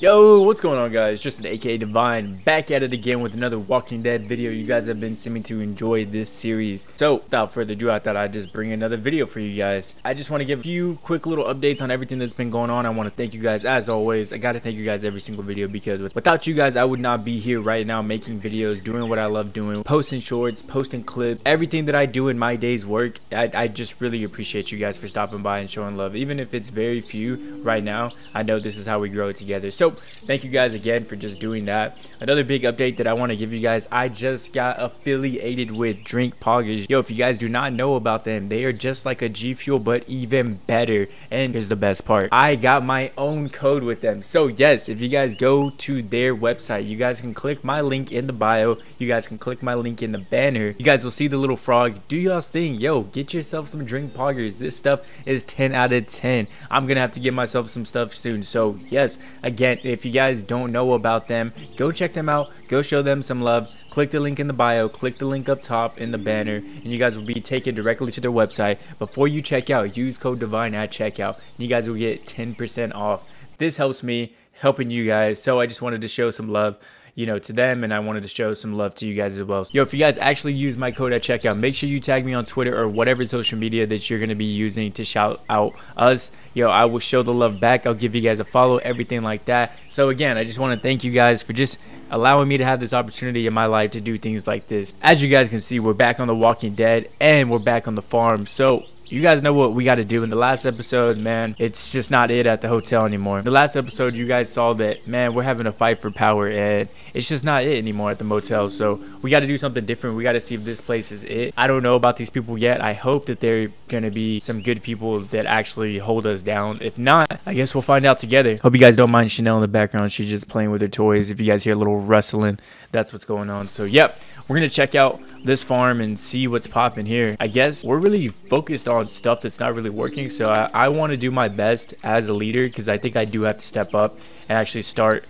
Yo, what's going on, guys? Justin, aka Dahvine, back at it again with another Walking Dead video. You guys have been seeming to enjoy this series, so without further ado, I thought I'd just bring another video for you guys. I just want to give a few quick little updates on everything that's been going on. I want to thank you guys, as always. I gotta thank you guys every single video, because without you guys I would not be here right now making videos, doing what I love doing, posting shorts, posting clips, everything that I do in my day's work. I just really appreciate you guys for stopping by and showing love, even if it's very few right now. I know this is how we grow together, so thank you guys again for just doing that. Another big update that I want to give you guys, I just got affiliated with Drink Poggers. Yo, if you guys do not know about them, they are just like a G Fuel but even better. And here's the best part, I got my own code with them. So yes, if you guys go to their website, you guys can click my link in the bio, you guys can click my link in the banner, you guys will see the little frog. Do y'all's thing. Yo, get yourself some Drink Poggers. This stuff is 10 out of 10. I'm gonna have to get myself some stuff soon. So yes, again, if you guys don't know about them, go check them out, go show them some love, click the link in the bio, click the link up top in the banner, and you guys will be taken directly to their website. Before you check out, use code Dahvine at checkout and you guys will get 10% off. This helps me helping you guys, so I just wanted to show some love, you know, to them, and I wanted to show some love to you guys as well. Yo, if you guys actually use my code at checkout, make sure you tag me on Twitter or whatever social media that you're going to be using to shout out us. Yo, I will show the love back. I'll give you guys a follow, everything like that. So again, I just want to thank you guys for just allowing me to have this opportunity in my life to do things like this. As you guys can see, we're back on The Walking Dead and we're back on the farm. So you guys know what we got to do. In the last episode, man, it's just not it at the hotel anymore. In the last episode, you guys saw that, man, we're having a fight for power and it's just not it anymore at the motel. So we got to do something different. We got to see if this place is it. I don't know about these people yet. I hope that they're going to be some good people that actually hold us down. If not, I guess we'll find out together. Hope you guys don't mind Chanel in the background. She's just playing with her toys. If you guys hear a little rustling, that's what's going on. So yep, we're going to check out this farm and see what's popping here. I guess we're really focused on stuff that's not really working, so I want to do my best as a leader, because I think I do have to step up and actually start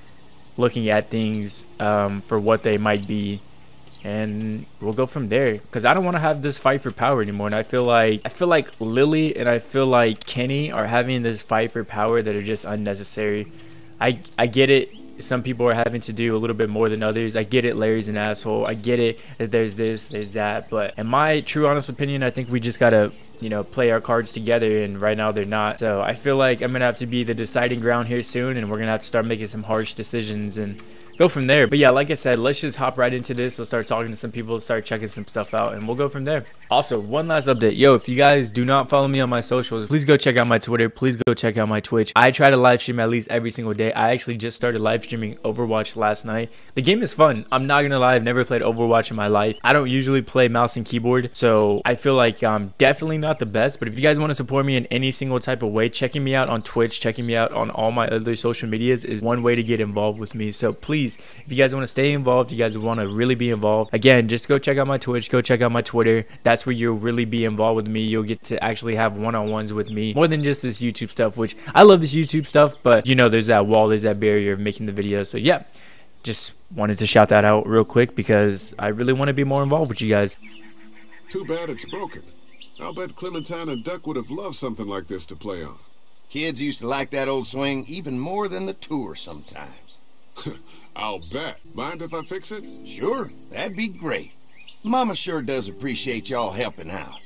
looking at things for what they might be, and we'll go from there, because I don't want to have this fight for power anymore. And I feel like Lily and I feel like Kenny are having this fight for power that are just unnecessary. I get it, some people are having to do a little bit more than others. I get it, Larry's an asshole. I get it that there's this, there's that, but in my true honest opinion, I think we just gotta, you know, play our cards together, and right now they're not. So I feel like I'm gonna have to be the deciding ground here soon, and we're gonna have to start making some harsh decisions and go from there. But yeah, like I said, let's just hop right into this. Let's start talking to some people, start checking some stuff out, and we'll go from there. Also, one last update. Yo, if you guys do not follow me on my socials, please go check out my Twitter, please go check out my Twitch. I try to live stream at least every single day. I actually just started live streaming Overwatch last night. The game is fun, I'm not gonna lie. I've never played Overwatch in my life. I don't usually play mouse and keyboard, so I feel like I'm definitely not the best. But if you guys want to support me in any single type of way, checking me out on Twitch, checking me out on all my other social medias is one way to get involved with me. So please, if you guys want to stay involved, you guys want to really be involved, again, just go check out my Twitch, go check out my Twitter. That's where you'll really be involved with me. You'll get to actually have one-on-ones with me more than just this YouTube stuff, which I love this YouTube stuff, but you know, there's that wall, there's that barrier of making the video. So yeah, just wanted to shout that out real quick, because I really want to be more involved with you guys. Too bad it's broken. I'll bet Clementine and Duck would have loved something like this to play on. Kids used to like that old swing even more than the tour sometimes. I'll bet. Mind if I fix it? Sure, that'd be great. Mama sure does appreciate y'all helping out.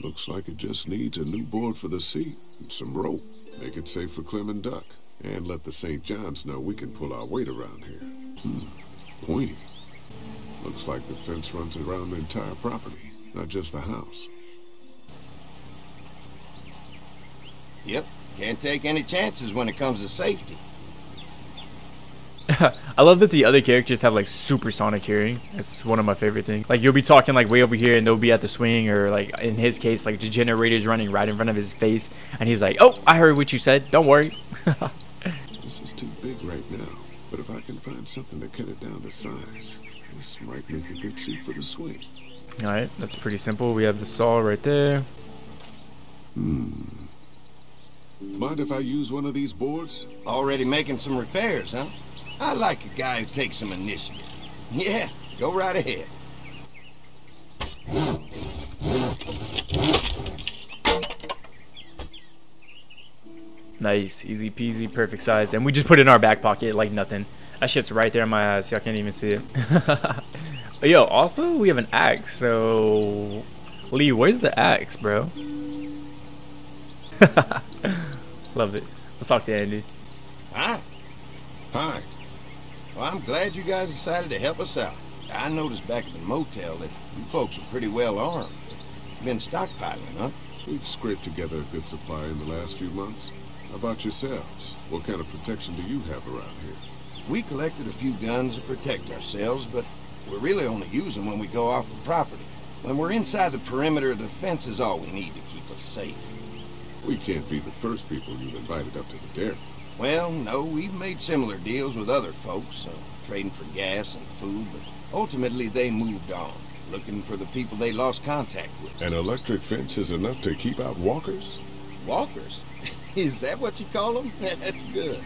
Looks like it just needs a new board for the seat and some rope. Make it safe for Clem and Duck, and let the St. John's know we can pull our weight around here. Pointy. Looks like the fence runs around the entire property, not just the house. Yep, can't take any chances when it comes to safety. I love that the other characters have like supersonic hearing. It's one of my favorite things. Like, you'll be talking like way over here and they'll be at the swing, or like in his case, like the generator's running right in front of his face and he's like, oh, I heard what you said, don't worry. This is too big right now, but if I can find something to cut it down to size, this might make a good seat for the swing. All right, that's pretty simple. We have the saw right there. Mind if I use one of these boards? Already making some repairs, huh? I like a guy who takes some initiative. Yeah, go right ahead. Nice, easy peasy, perfect size. And we just put it in our back pocket like nothing. That shit's right there in my eyes. Y'all can't even see it. Yo, also, we have an axe. So, Lee, where's the axe, bro? Love it. Let's talk to Andy. Hi. Well, I'm glad you guys decided to help us out. I noticed back at the motel that you folks are pretty well armed. Been stockpiling, huh? We've scraped together a good supply in the last few months. How about yourselves? What kind of protection do you have around here? We collected a few guns to protect ourselves, but we're really only using them when we go off the property. When we're inside the perimeter, the fence is all we need to keep us safe. We can't be the first people you've invited up to the dairy. Well, no, we've made similar deals with other folks, trading for gas and food, but ultimately they moved on, looking for the people they lost contact with. An electric fence is enough to keep out walkers? Walkers? Is that what you call them? That's good.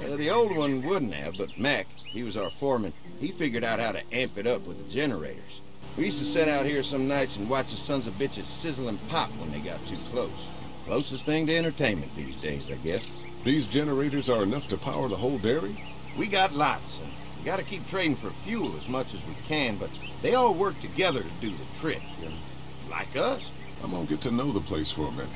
The old one wouldn't have, but Mac, he was our foreman, he figured out how to amp it up with the generators. We used to sit out here some nights and watch the sons of bitches sizzle and pop when they got too close. Closest thing to entertainment these days, I guess. These generators are enough to power the whole dairy? We got lots, and we gotta keep trading for fuel as much as we can, but they all work together to do the trick, you know? Like us. I'm gonna get to know the place for a minute.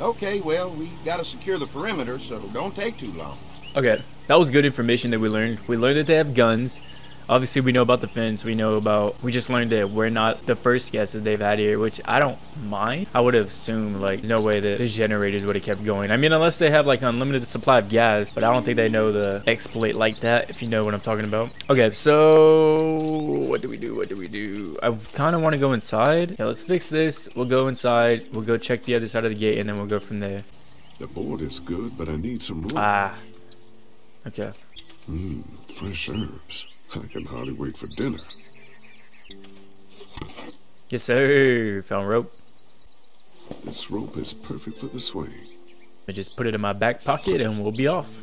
Okay, well, we gotta secure the perimeter, so don't take too long. Okay, that was good information that we learned. We learned that they have guns. Obviously, we know about the fence. We know about... We just learned that we're not the first guests that they've had here, which I don't mind. I would have assumed, like, there's no way that the generators would have kept going. I mean, unless they have, like, unlimited supply of gas, but I don't think they know the exploit like that, if you know what I'm talking about. Okay, so... What do we do? I kind of want to go inside. Yeah, let's fix this. We'll go inside. We'll go check the other side of the gate, and then we'll go from there. The board is good, but I need some room. Okay. Fresh herbs. I can hardly wait for dinner. Yes, sir. Found rope. This rope is perfect for the swing. I just put it in my back pocket and we'll be off.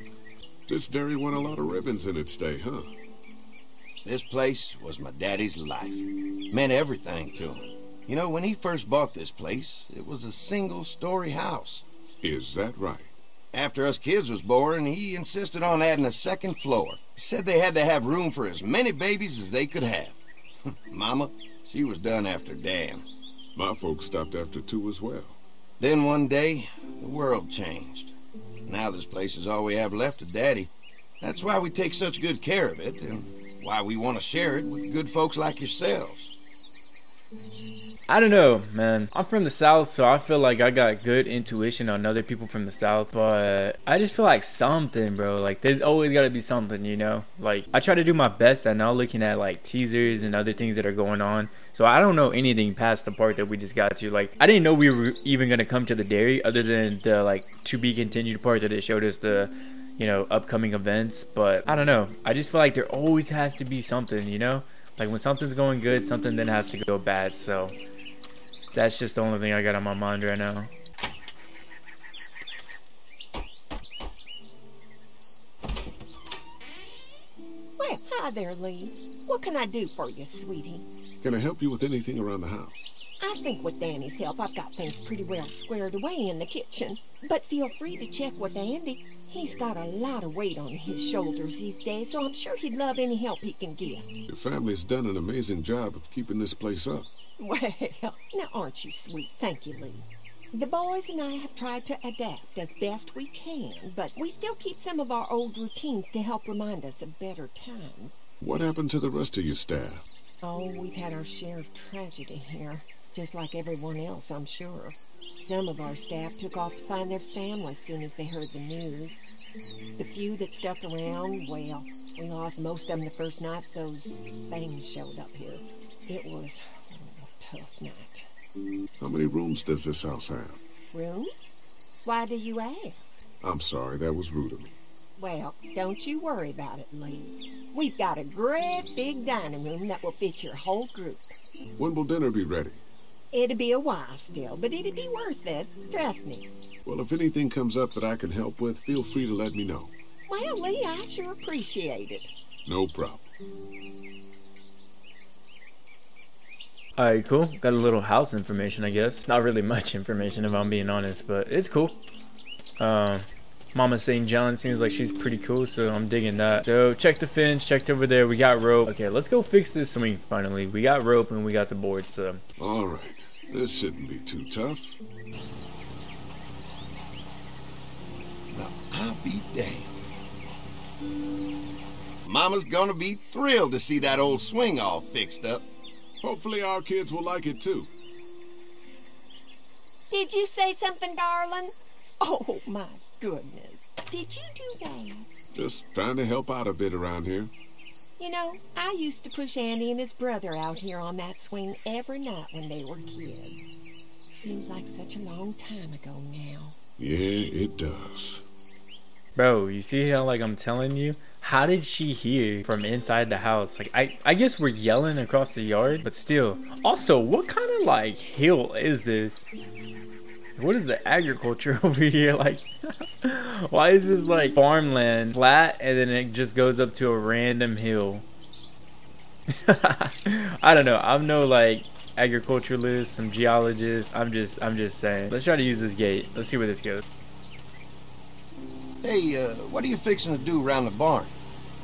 This dairy won a lot of ribbons in its day, huh? This place was my daddy's life. Meant everything to him. You know, when he first bought this place, it was a single-story house. Is that right? After us kids was born, he insisted on adding a second floor. He said they had to have room for as many babies as they could have. Mama, she was done after Dan. My folks stopped after two as well. Then one day, the world changed. Now this place is all we have left to Daddy. That's why we take such good care of it, and why we want to share it with good folks like yourselves. I don't know, man. I'm from the South, so I feel like I got good intuition on other people from the South, but I just feel like something, bro. Like, there's always got to be something, you know? Like, I try to do my best at now looking at, like, teasers and other things that are going on. So I don't know anything past the part that we just got to. Like, I didn't know we were even going to come to the dairy other than the, like, to be continued part that it showed us the, you know, upcoming events. But I don't know. I just feel like there always has to be something, you know? Like, when something's going good, something then has to go bad, so that's just the only thing I got on my mind right now. Well, hi there, Lee. What can I do for you, sweetie? Can I help you with anything around the house? I think with Danny's help, I've got things pretty well squared away in the kitchen. But feel free to check with Andy. He's got a lot of weight on his shoulders these days, so I'm sure he'd love any help he can get. Your family's done an amazing job of keeping this place up. Well, now aren't you sweet? Thank you, Lee. The boys and I have tried to adapt as best we can, but we still keep some of our old routines to help remind us of better times. What happened to the rest of your staff? Oh, we've had our share of tragedy here, just like everyone else, I'm sure. Some of our staff took off to find their family as soon as they heard the news. The few that stuck around, well, we lost most of them the first night those things showed up here. It was a tough night. How many rooms does this house have? Rooms? Why do you ask? I'm sorry, that was rude of me. Well, don't you worry about it, Lee. We've got a great big dining room that will fit your whole group. When will dinner be ready? It'll be a while still, but it'll be worth it. Trust me. Well, if anything comes up that I can help with, feel free to let me know. Well, Lee, I sure appreciate it. No problem. Alright, cool. Got a little house information, I guess. Not really much information, if I'm being honest, but it's cool. Mama St. John seems like she's pretty cool, so I'm digging that. So check the fence, checked over there. We got rope. Okay, let's go fix this swing finally. We got rope and we got the board, so. All right, this shouldn't be too tough. Now, I'll be damned. Mama's gonna be thrilled to see that old swing all fixed up. Hopefully our kids will like it too. Did you say something, darling? Oh, my goodness. Did you do that? Just trying to help out a bit around here. You know, I used to push Andy and his brother out here on that swing every night when they were kids. Seems like such a long time ago now. Yeah, it does. Bro, you see how, like, I'm telling you? How did she hear from inside the house? Like, I guess we're yelling across the yard, but still. Also, what kind of, like, hill is this? What is the agriculture over here? Like, why is this like farmland flat and then it just goes up to a random hill? I don't know. I'm no like agriculturalist, some geologist. I'm just saying. Let's try to use this gate. Let's see where this goes. Hey, what are you fixing to do around the barn?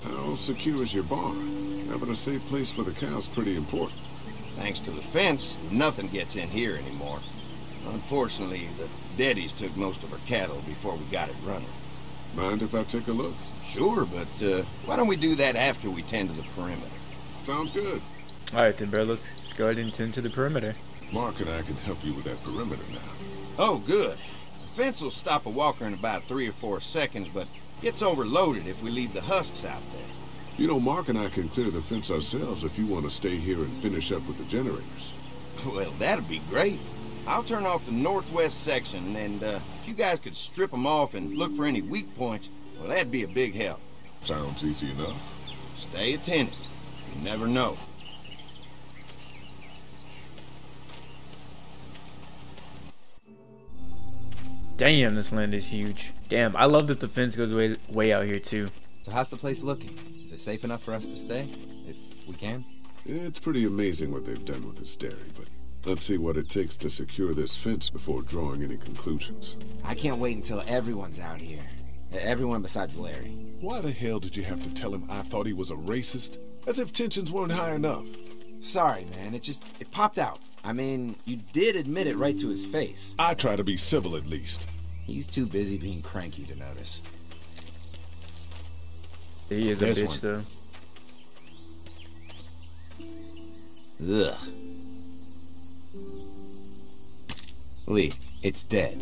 How secure is your barn? Having a safe place for the cows is pretty important. Thanks to the fence, nothing gets in here anymore. Unfortunately, the daddies took most of our cattle before we got it running. Mind if I take a look? Sure, but why don't we do that after we tend to the perimeter? Sounds good. All right, then, bro, let's go ahead and tend to the perimeter. Mark and I can help you with that perimeter now. Oh, good. The fence will stop a walker in about 3 or 4 seconds, but gets overloaded if we leave the husks out there. You know, Mark and I can clear the fence ourselves if you want to stay here and finish up with the generators. Well, that'd be great. I'll turn off the northwest section, and if you guys could strip them off and look for any weak points, well, that'd be a big help. Sounds easy enough. Stay attentive. You never know. Damn, this land is huge. Damn, I love that the fence goes way out here, too. So how's the place looking? Is it safe enough for us to stay, if we can? It's pretty amazing what they've done with this dairy, but... let's see what it takes to secure this fence before drawing any conclusions. I can't wait until everyone's out here. Everyone besides Larry. Why the hell did you have to tell him I thought he was a racist? As if tensions weren't high enough. Sorry, man. It popped out. I mean, you did admit it right to his face. I try to be civil at least. He's too busy being cranky to notice. He is a bitch, though. Ugh. Lee, it's dead.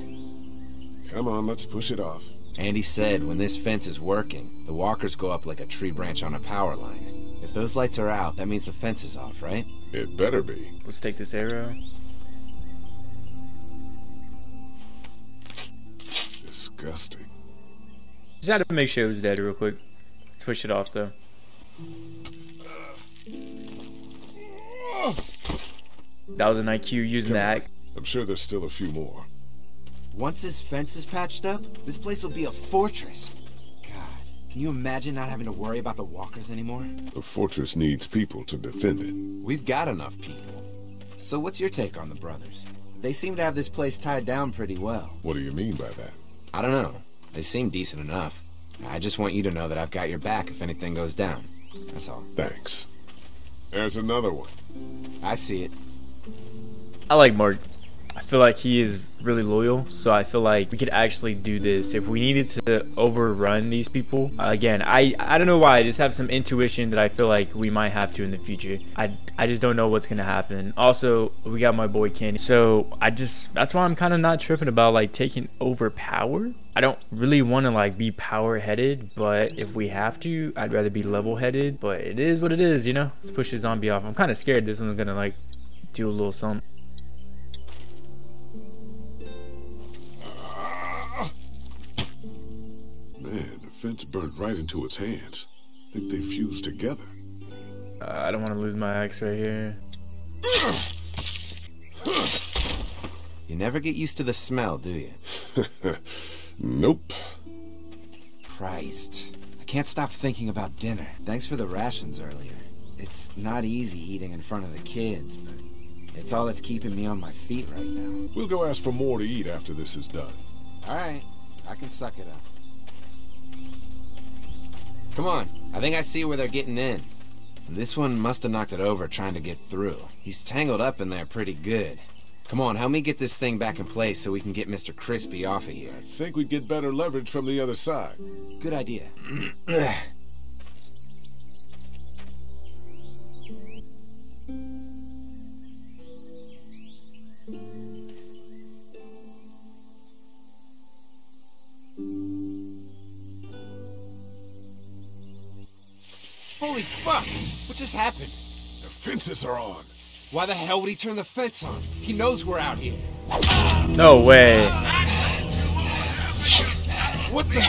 Come on, let's push it off. Andy said when this fence is working, the walkers go up like a tree branch on a power line. If those lights are out, that means the fence is off, right? It better be. Let's take this arrow. Disgusting. Just had to make sure it was dead real quick. Let's push it off, though. That was an IQ using that. I'm sure there's still a few more. Once this fence is patched up, this place will be a fortress. God, can you imagine not having to worry about the walkers anymore? A fortress needs people to defend it. We've got enough people. So what's your take on the brothers? They seem to have this place tied down pretty well. What do you mean by that? I don't know. They seem decent enough. I just want you to know that I've got your back if anything goes down. That's all. Thanks. There's another one. I see it. I like Mark. I feel like he is really loyal, so I feel like we could actually do this if we needed to overrun these people. Again, I don't know why, I just have some intuition that I feel like we might have to in the future. I just don't know what's gonna happen. Also, we got my boy Kenny, so that's why I'm kind of not tripping about like taking over power. I don't really want to like be power headed, but if we have to, I'd rather be level headed. But it is what it is, you know. Let's push this zombie off. I'm kind of scared this one's gonna like do a little something. Fence burned right into its hands. I think they fused together. I don't want to lose my axe right here. You never get used to the smell, do you? Nope. Christ. I can't stop thinking about dinner. Thanks for the rations earlier. It's not easy eating in front of the kids, but it's all that's keeping me on my feet right now. We'll go ask for more to eat after this is done. All right. I can suck it up. Come on, I think I see where they're getting in. This one must have knocked it over trying to get through. He's tangled up in there pretty good. Come on, help me get this thing back in place so we can get Mr. Crispy off of here. I think we'd get better leverage from the other side. Good idea. Holy fuck! What just happened? The fences are on. Why the hell would he turn the fence on? He knows we're out here. No way. What the?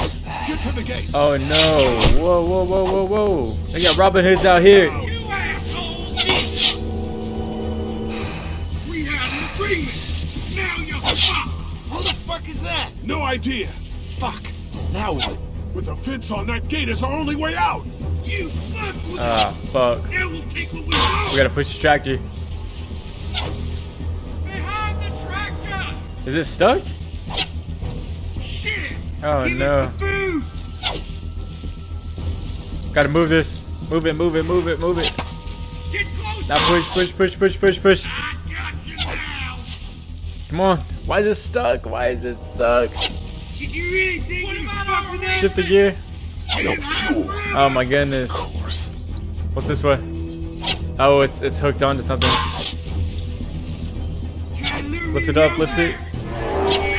Get to the gate. Oh no. Whoa, whoa, whoa, whoa, whoa. They got Robin Hoods out here. You asshole, Jesus. We had an agreement. Now you're fucked. Who the fuck is that? No idea. Fuck. Now what? With the fence on, that gate is our only way out. You fuck with fuck. Now we'll take what we got. We gotta push the tractor. Behind the tractor. Is it stuck? Shit. Oh no. Gotta move this. Move it, move it, move it, move it. Get close. Now push, push, push, push, push, push. I got you now. Come on. Why is it stuck? Why is it stuck? Did you really think you fucked with that? Shift the gear. Oh my goodness. What's this way? Oh, it's hooked onto something. Lift it up, lift it.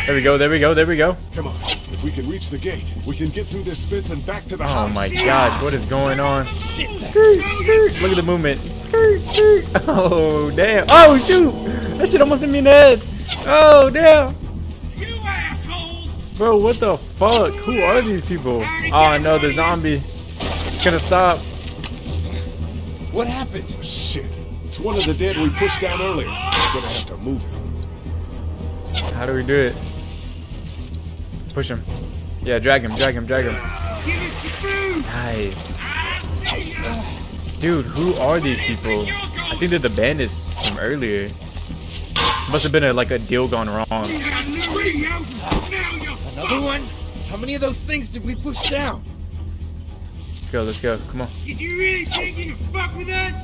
There we go, there we go, there we go. Come on. If we can reach the gate, we can get through this fence and back to the house. Oh my gosh, what is going on? Shit. Skirt, skirt. Look at the movement. Skirt, skirt. Oh damn. Oh shoot! That shit almost hit me in the head. Oh damn. Bro, what the fuck? Who are these people? Oh no, the zombie. It's gonna stop. What happened? Shit. It's one of the dead we pushed down earlier. We're gonna have to move it. How do we do it? Push him. Yeah, drag him, drag him, drag him. Nice. Dude, who are these people? I think they're the bandits from earlier. Must have been a, like a deal gone wrong. Another one? How many of those things did we push down? Let's go, let's go. Come on. Did you really think you could fuck with us?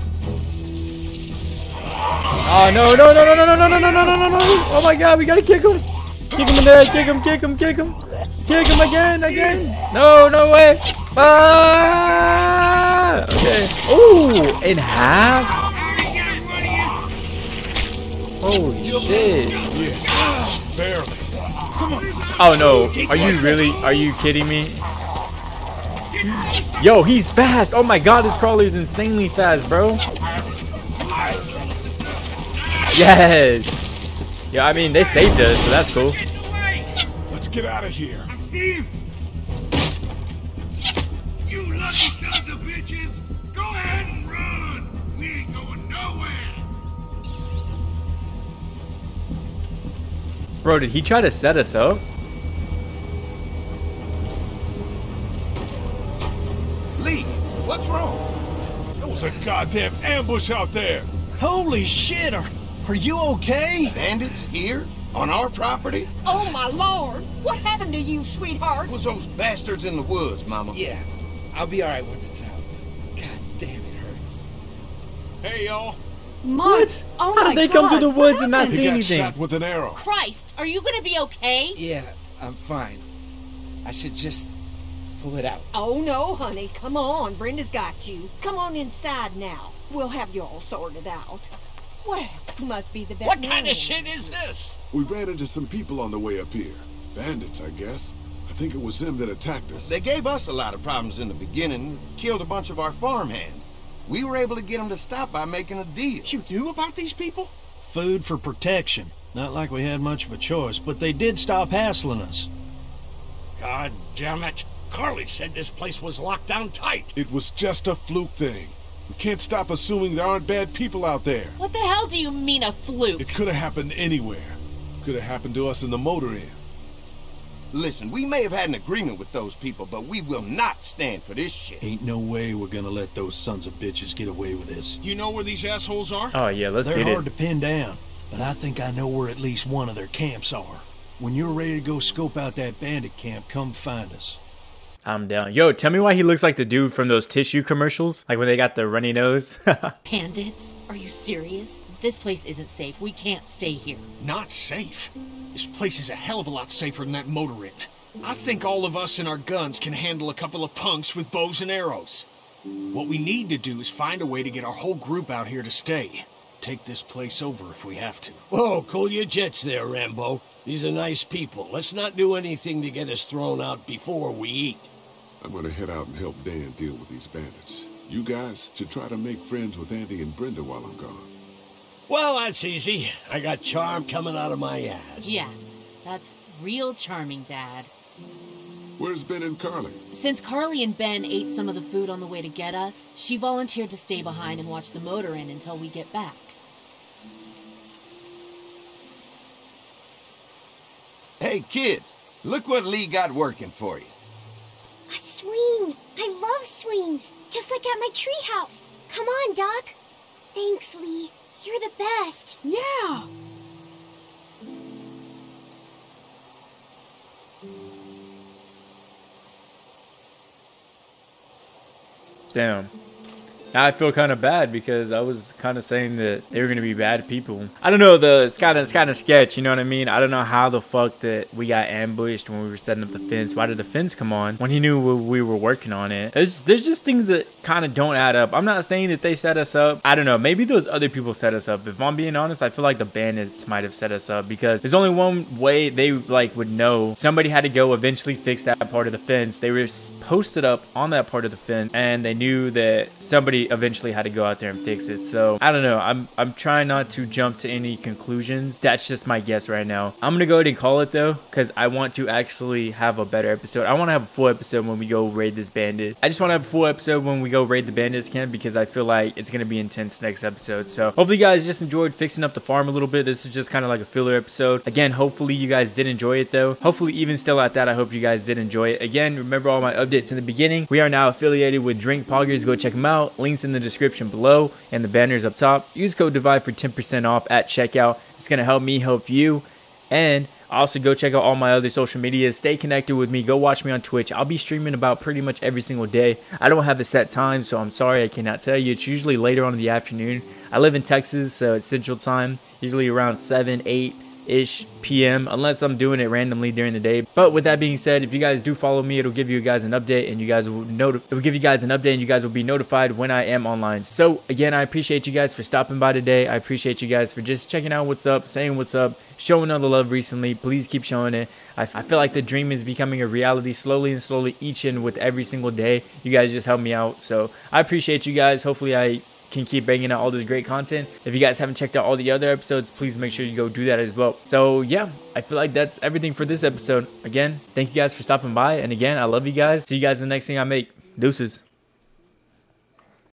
Oh no, no, no, no, no, no, no, no, no, no, no, no. Oh my god, we gotta kick him. Kick him in there, kick him, kick him, kick him. Kick him again, again. No, no way. Ah! Okay. Ooh, in half? Holy shit. Yeah, barely. Come on. Oh no, are you really, are you kidding me? Yo, he's fast. Oh my god, this crawler is insanely fast, bro. Yes. Yeah, I mean, they saved us, so that's cool. Let's get out of here. I see him. You lucky sons of bitches. Go ahead and run. We ain't going nowhere. Bro, did he try to set us up? What's wrong? There was a goddamn ambush out there. Holy shit, are you okay? Bandits here? On our property? Oh my lord! What happened to you, sweetheart? It was those bastards in the woods, mama. Yeah, I'll be alright once it's out. God damn, it hurts. Hey y'all. Mark! Oh my god! How did they come through the woods and not see anything? He got shot with an arrow. Christ, are you gonna be okay? Yeah, I'm fine. I should just... pull it out. Oh no, honey. Come on. Brenda's got you. Come on inside now. We'll have you all sorted out. Well, you must be the best. What kind of shit is this? We ran into some people on the way up here. Bandits, I guess. I think it was them that attacked us. They gave us a lot of problems in the beginning. Killed a bunch of our farmhand. We were able to get them to stop by making a deal. You knew about these people? Food for protection. Not like we had much of a choice, but they did stop hassling us. God damn it. Carly said this place was locked down tight. It was just a fluke thing. We can't stop assuming there aren't bad people out there. What the hell do you mean a fluke? It could have happened anywhere. Could have happened to us in the motor inn. Listen, we may have had an agreement with those people, but we will not stand for this shit. Ain't no way we're gonna let those sons of bitches get away with this. You know where these assholes are? Oh yeah, let's get it. They're hard to pin down, but I think I know where at least one of their camps are. When you're ready to go scope out that bandit camp, come find us. I'm down. Yo, tell me why he looks like the dude from those tissue commercials, like when they got the runny nose. Bandits? Are you serious? This place isn't safe. We can't stay here. Not safe? This place is a hell of a lot safer than that motor inn. I think all of us and our guns can handle a couple of punks with bows and arrows. What we need to do is find a way to get our whole group out here to stay. Take this place over if we have to. Whoa, cool your jets there, Rambo. These are nice people. Let's not do anything to get us thrown out before we eat. I'm gonna head out and help Dan deal with these bandits. You guys should try to make friends with Andy and Brenda while I'm gone. Well, that's easy. I got charm coming out of my ass. Yeah, that's real charming, Dad. Where's Ben and Carly? Since Carly and Ben ate some of the food on the way to get us, she volunteered to stay behind and watch the motor in until we get back. Hey, kids, look what Lee got working for you. A swing. I love swings, just like at my treehouse. Come on, Doc. Thanks, Lee. You're the best. Yeah. Damn. Now I feel kind of bad because I was kind of saying that they were going to be bad people. I don't know, though. It's kind of sketch, you know what I mean? I don't know how the fuck that we got ambushed when we were setting up the fence. Why did the fence come on when he knew we were working on it? There's just things that kind of don't add up. I'm not saying that they set us up. I don't know. Maybe those other people set us up. If I'm being honest, I feel like the bandits might have set us up because there's only one way they like would know. Somebody had to go eventually fix that part of the fence. They were posted up on that part of the fence and they knew that somebody eventually had to go out there and fix it. So I don't know. I'm trying not to jump to any conclusions. That's just my guess right now. I'm gonna go ahead and call it though, because I want to actually have a better episode. I want to have a full episode when we go raid this bandit. I just want to have a full episode when we go raid the bandits camp because I feel like it's gonna be intense next episode. So hopefully you guys just enjoyed fixing up the farm a little bit. This is just kind of like a filler episode. Again, hopefully you guys did enjoy it though. Hopefully even still at that, I hope you guys did enjoy it. Again, remember all my updates in the beginning. We are now affiliated with Drink Poggers. Go check them out. Links in the description below and the banners up top. Use code DAHVINE for 10% off at checkout. It's going to help me help you. And also go check out all my other social media. Stay connected with me. Go watch me on Twitch. I'll be streaming about pretty much every single day. I don't have a set time, so I'm sorry I cannot tell you. It's usually later on in the afternoon. I live in Texas, so it's Central Time, usually around 7, 8. Ish PM, unless I'm doing it randomly during the day. But with that being said, if you guys do follow me, it'll give you guys an update and you guys will be notified when I am online. So again, I appreciate you guys for stopping by today. I appreciate you guys for just checking out what's up, saying what's up, showing all the love recently. Please keep showing it. I feel like the dream is becoming a reality slowly and slowly, each and with every single day. You guys just help me out, so I appreciate you guys. Hopefully I can keep banging out all this great content. If you guys haven't checked out all the other episodes, please make sure you go do that as well. So yeah, I feel like that's everything for this episode. Again, thank you guys for stopping by, and again, I love you guys. See you guys in the next thing I make. Deuces.